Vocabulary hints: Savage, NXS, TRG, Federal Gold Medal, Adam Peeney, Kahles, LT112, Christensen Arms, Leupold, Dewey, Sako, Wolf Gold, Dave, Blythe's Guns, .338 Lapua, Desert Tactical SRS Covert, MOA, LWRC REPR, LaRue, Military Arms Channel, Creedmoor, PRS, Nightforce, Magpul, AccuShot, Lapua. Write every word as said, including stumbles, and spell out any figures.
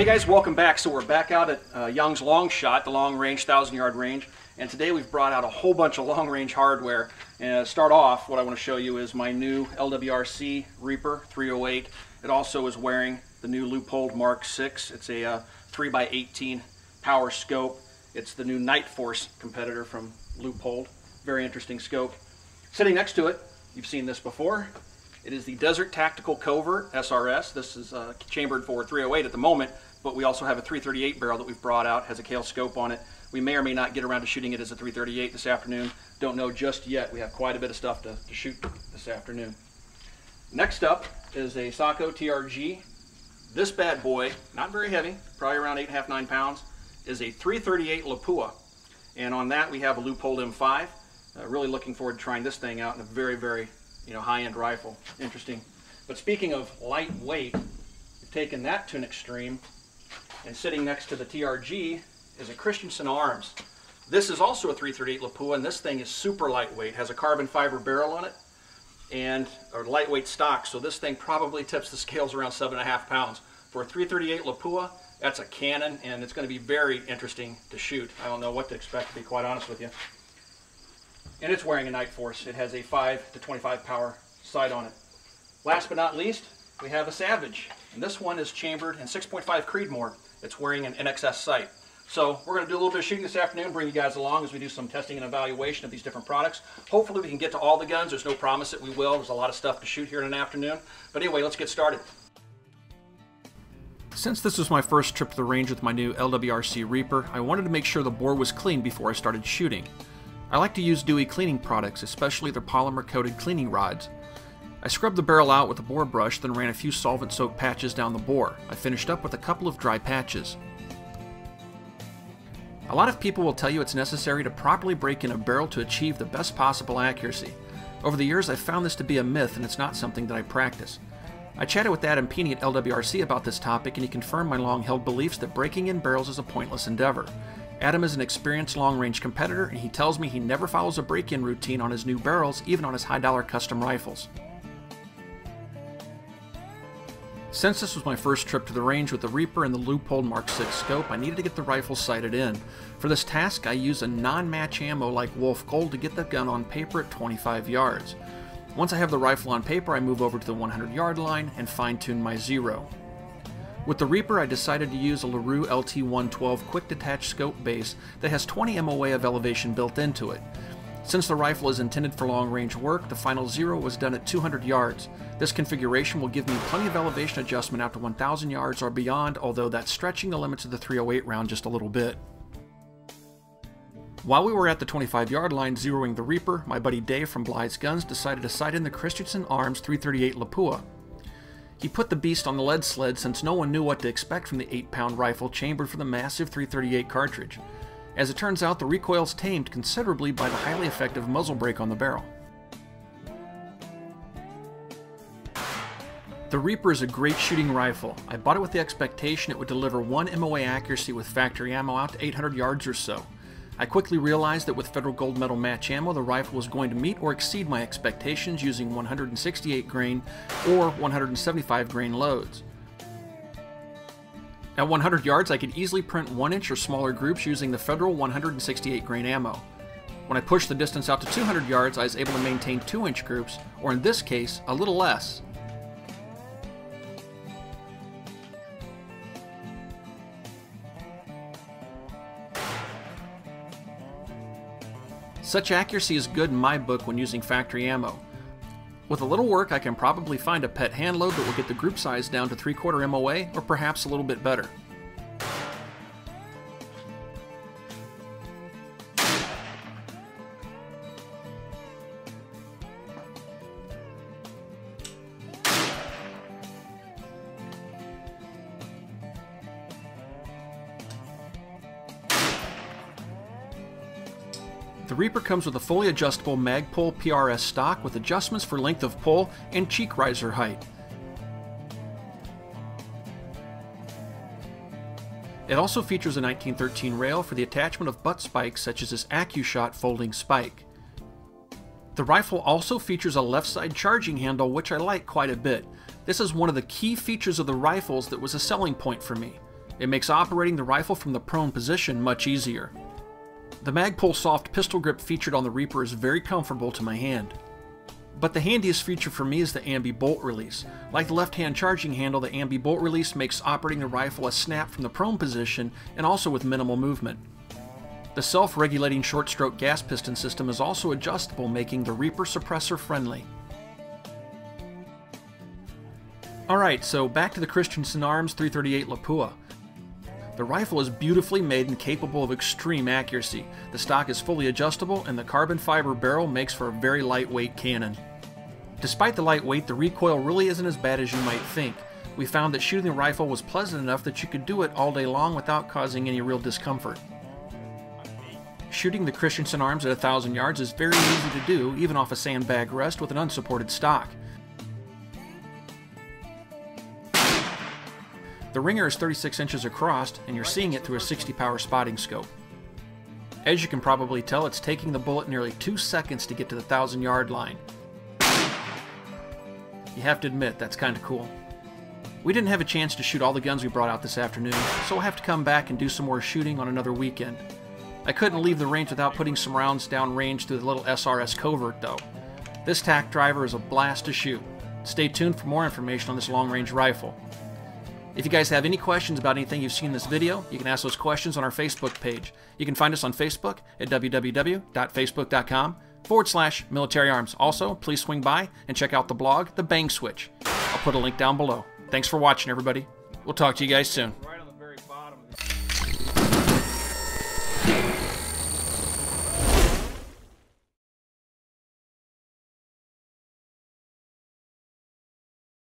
Hey guys, welcome back. So we're back out at uh, Young's Long Shot, the long range, thousand yard range. And today we've brought out a whole bunch of long range hardware. And to start off, what I want to show you is my new L W R C REPR three oh eight. It also is wearing the new Leupold Mark six. It's a uh, three by eighteen power scope. It's the new Nightforce competitor from Leupold. Very interesting scope. Sitting next to it, you've seen this before. It is the Desert Tactical Covert S R S. This is uh, chambered for three oh eight at the moment, but we also have a three thirty-eight barrel that we've brought out. Has a Kahles scope on it. We may or may not get around to shooting it as a three thirty-eight this afternoon. Don't know just yet. We have quite a bit of stuff to, to shoot this afternoon. Next up is a Sako T R G. This bad boy, not very heavy, probably around eight and a half, nine pounds, is a three thirty-eight Lapua. And on that we have a Leupold M five. Uh, really looking forward to trying this thing out in a very, very you know, high-end rifle. Interesting. But speaking of lightweight, we've taken that to an extreme, and sitting next to the T R G is a Christensen Arms. This is also a three thirty-eight Lapua, and this thing is super lightweight. Has a carbon fiber barrel on it and a lightweight stock, so this thing probably tips the scales around seven and a half pounds. For a three thirty-eight Lapua, that's a cannon, and it's going to be very interesting to shoot. I don't know what to expect, to be quite honest with you. And it's wearing a Nightforce. It has a five to twenty-five power sight on it. Last but not least, we have a Savage. And this one is chambered in six point five Creedmoor. It's wearing an N X S sight. So we're going to do a little bit of shooting this afternoon, bring you guys along as we do some testing and evaluation of these different products. Hopefully we can get to all the guns. There's no promise that we will. There's a lot of stuff to shoot here in an afternoon. But anyway, let's get started. Since this was my first trip to the range with my new L W R C REPR, I wanted to make sure the bore was clean before I started shooting. I like to use Dewey cleaning products, especially their polymer-coated cleaning rods. I scrubbed the barrel out with a bore brush, then ran a few solvent-soaked patches down the bore. I finished up with a couple of dry patches. A lot of people will tell you it's necessary to properly break in a barrel to achieve the best possible accuracy. Over the years I've found this to be a myth, and it's not something that I practice. I chatted with Adam Peeney at L W R C about this topic, and he confirmed my long-held beliefs that breaking in barrels is a pointless endeavor. Adam is an experienced long-range competitor, and he tells me he never follows a break-in routine on his new barrels, even on his high-dollar custom rifles. Since this was my first trip to the range with the REPR and the Leupold Mark six scope, I needed to get the rifle sighted in. For this task, I use a non-match ammo like Wolf Gold to get the gun on paper at twenty-five yards. Once I have the rifle on paper, I move over to the hundred-yard line and fine-tune my zero. With the REPR, I decided to use a LaRue L T one twelve quick detach scope base that has twenty M O A of elevation built into it. Since the rifle is intended for long range work, the final zero was done at two hundred yards. This configuration will give me plenty of elevation adjustment out to one thousand yards or beyond, although that's stretching the limits of the three oh eight round just a little bit. While we were at the twenty-five yard line zeroing the REPR, my buddy Dave from Blythe's Guns decided to sight in the Christensen Arms three thirty-eight Lapua. He put the beast on the lead sled since no one knew what to expect from the eight pound rifle chambered for the massive three thirty-eight cartridge. As it turns out, the recoil's tamed considerably by the highly effective muzzle brake on the barrel. The REPR is a great shooting rifle. I bought it with the expectation it would deliver one M O A accuracy with factory ammo out to eight hundred yards or so. I quickly realized that with Federal Gold Medal match ammo, the rifle was going to meet or exceed my expectations using one hundred sixty-eight grain or one hundred seventy-five grain loads. At one hundred yards, I could easily print one inch or smaller groups using the Federal one hundred sixty-eight grain ammo. When I pushed the distance out to two hundred yards, I was able to maintain two inch groups, or in this case, a little less. Such accuracy is good in my book when using factory ammo. With a little work, I can probably find a pet handload that will get the group size down to three quarter M O A or perhaps a little bit better. The REPR comes with a fully adjustable Magpul P R S stock with adjustments for length of pull and cheek riser height. It also features a nineteen thirteen rail for the attachment of butt spikes such as this AccuShot folding spike. The rifle also features a left side charging handle, which I like quite a bit. This is one of the key features of the rifles that was a selling point for me. It makes operating the rifle from the prone position much easier. The Magpul soft pistol grip featured on the Reaper is very comfortable to my hand. But the handiest feature for me is the ambi-bolt release. Like the left-hand charging handle, the ambi-bolt release makes operating the rifle a snap from the prone position and also with minimal movement. The self-regulating short-stroke gas piston system is also adjustable, making the Reaper suppressor-friendly. Alright, so back to the Christensen Arms three thirty-eight Lapua. The rifle is beautifully made and capable of extreme accuracy. The stock is fully adjustable and the carbon fiber barrel makes for a very lightweight cannon. Despite the light weight, the recoil really isn't as bad as you might think. We found that shooting the rifle was pleasant enough that you could do it all day long without causing any real discomfort. Shooting the Christensen Arms at one thousand yards is very easy to do, even off a sandbag rest with an unsupported stock. The ringer is thirty-six inches across, and you're seeing it through a sixty power spotting scope. As you can probably tell, it's taking the bullet nearly two seconds to get to the thousand yard line. You have to admit, that's kinda cool. We didn't have a chance to shoot all the guns we brought out this afternoon, so we'll have to come back and do some more shooting on another weekend. I couldn't leave the range without putting some rounds down range through the little S R S Covert though. This tack driver is a blast to shoot. Stay tuned for more information on this long range rifle. If you guys have any questions about anything you've seen in this video, you can ask those questions on our Facebook page. You can find us on Facebook at www.facebook.com forward slash military arms. Also, please swing by and check out the blog, The Bang Switch. I'll put a link down below. Thanks for watching, everybody. We'll talk to you guys soon.